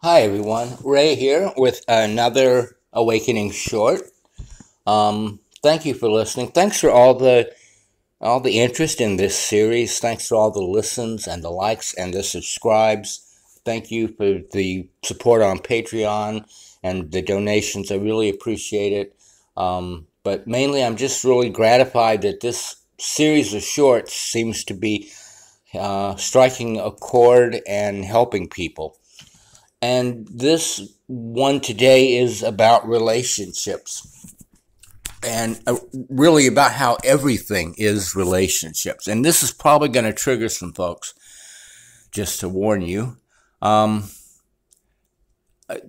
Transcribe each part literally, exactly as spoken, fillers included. Hi everyone, Ray here with another Awakening Short. Um, thank you for listening. Thanks for all the all the interest in this series. Thanks for all the listens and the likes and the subscribes. Thank you for the support on Patreon and the donations. I really appreciate it. Um, but mainly I'm just really gratified that this series of shorts seems to be uh, striking a chord and helping people. And this one today is about relationships, and really about how everything is relationships. And this is probably going to trigger some folks, just to warn you. Um,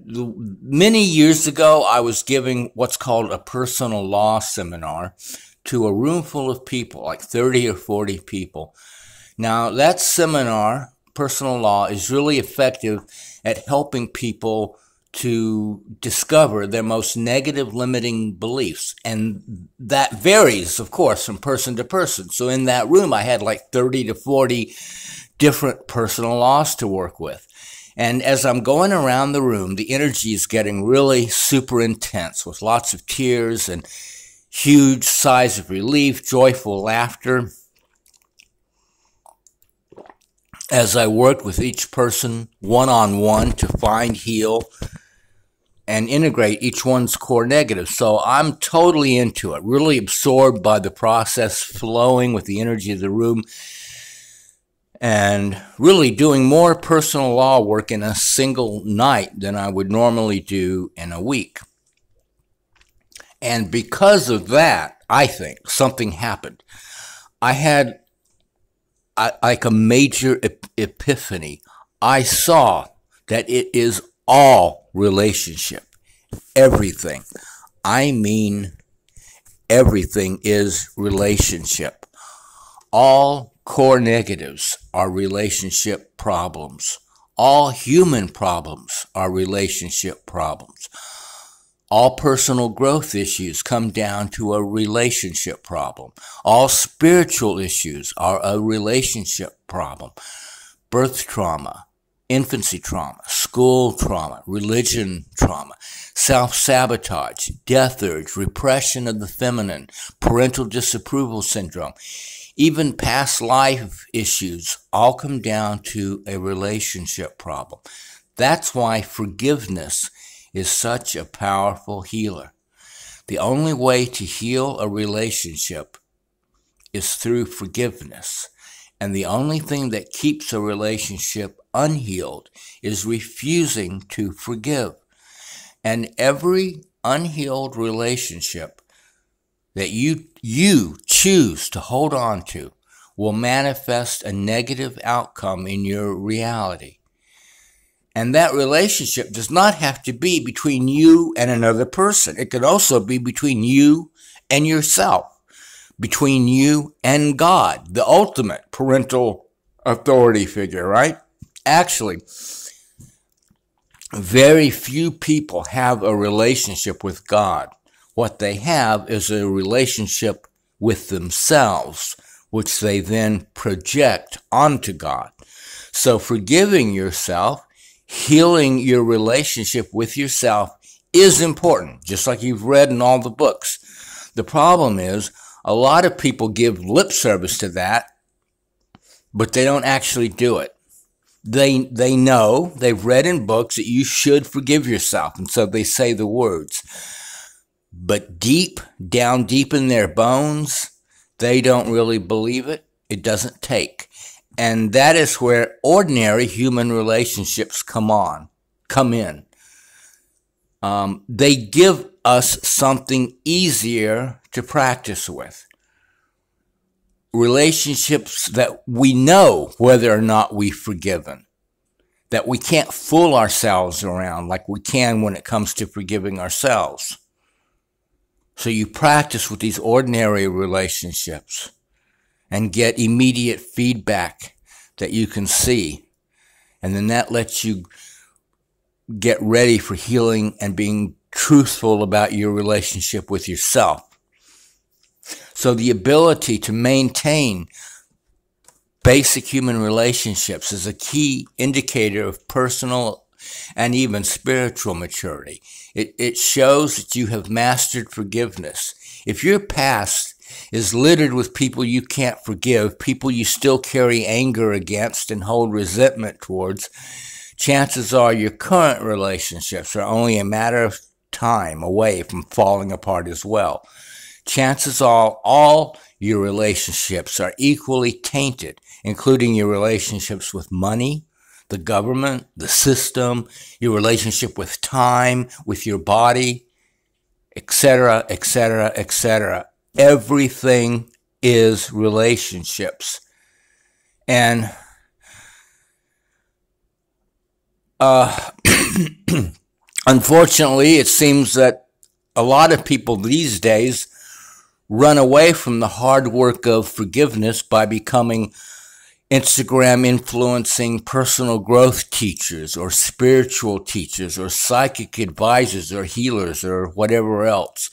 many years ago, I was giving what's called a personal law seminar to a room full of people, like thirty or forty people. Now, that seminar, personal law, is really effective at helping people to discover their most negative limiting beliefs. And that varies, of course, from person to person. So in that room, I had like thirty to forty different personal laws to work with. And as I'm going around the room, the energy is getting really super intense, with lots of tears and huge sighs of relief, joyful laughter, as I worked with each person one-on-one to find, heal, and integrate each one's core negative. So I'm totally into it, really absorbed by the process, flowing with the energy of the room, and really doing more personal law work in a single night than I would normally do in a week. And because of that, I think something happened. I had I, like a major ep epiphany. I saw that it is all relationship. Everything. I mean, everything is relationship. All core negatives are relationship problems. All human problems are relationship problems. All personal growth issues come down to a relationship problem. All spiritual issues are a relationship problem. Birth trauma, infancy trauma, school trauma, religion trauma, self-sabotage, death urge, repression of the feminine, parental disapproval syndrome, even past life issues all come down to a relationship problem. That's why forgiveness is such a powerful healer. The only way to heal a relationship is through forgiveness. And the only thing that keeps a relationship unhealed is refusing to forgive. And every unhealed relationship that you, you choose to hold on to will manifest a negative outcome in your reality. And that relationship does not have to be between you and another person. It could also be between you and yourself, between you and God, the ultimate parental authority figure, right? Actually, very few people have a relationship with God. What they have is a relationship with themselves, which they then project onto God. So forgiving yourself, healing your relationship with yourself is important, just like you've read in all the books. The problem is a lot of people give lip service to that, but they don't actually do it. They, they know, they've read in books that you should forgive yourself, and so they say the words. But deep, down deep in their bones, they don't really believe it. It doesn't take. And that is where ordinary human relationships come on, come in. Um, they give us something easier to practice with. Relationships that we know whether or not we've forgiven, that we can't fool ourselves around like we can when it comes to forgiving ourselves. So you practice with these ordinary relationships and get immediate feedback that you can see. And then that lets you get ready for healing and being truthful about your relationship with yourself. So the ability to maintain basic human relationships is a key indicator of personal and even spiritual maturity. It, it shows that you have mastered forgiveness. If your past is littered with people you can't forgive, people you still carry anger against and hold resentment towards, chances are your current relationships are only a matter of time away from falling apart as well. Chances are all your relationships are equally tainted, including your relationships with money, the government, the system, your relationship with time, with your body, et cetera, et cetera, et cetera. Everything is relationships. And uh, unfortunately, it seems that a lot of people these days run away from the hard work of forgiveness by becoming Instagram influencing personal growth teachers or spiritual teachers or psychic advisors or healers or whatever else.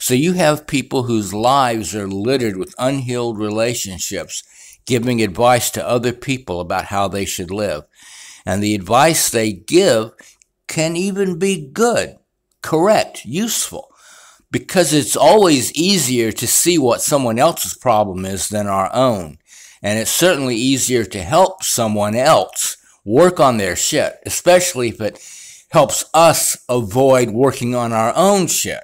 So you have people whose lives are littered with unhealed relationships, giving advice to other people about how they should live. And the advice they give can even be good, correct, useful, because it's always easier to see what someone else's problem is than our own. And it's certainly easier to help someone else work on their shit, especially if it helps us avoid working on our own shit.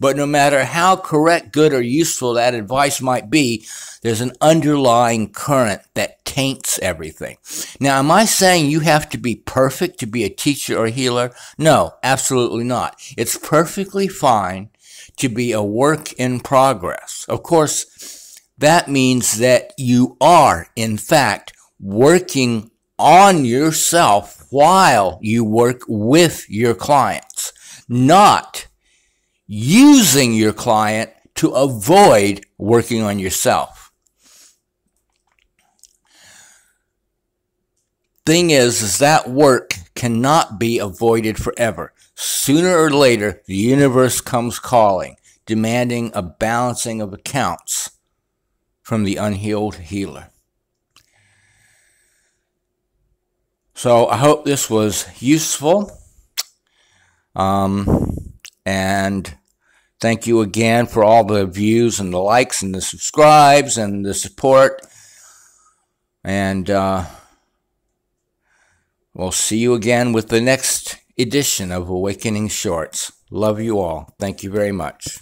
But no matter how correct, good, or useful that advice might be, there's an underlying current that taints everything. Now, am I saying you have to be perfect to be a teacher or healer? No, absolutely not. It's perfectly fine to be a work in progress. Of course, that means that you are, in fact, working on yourself while you work with your clients, not using your client to avoid working on yourself. Thing is, is that work cannot be avoided forever. Sooner or later, the universe comes calling, demanding a balancing of accounts from the unhealed healer. So I hope this was useful. Um, and thank you again for all the views and the likes and the subscribes and the support. And uh, we'll see you again with the next edition of Awakening Shorts. Love you all. Thank you very much.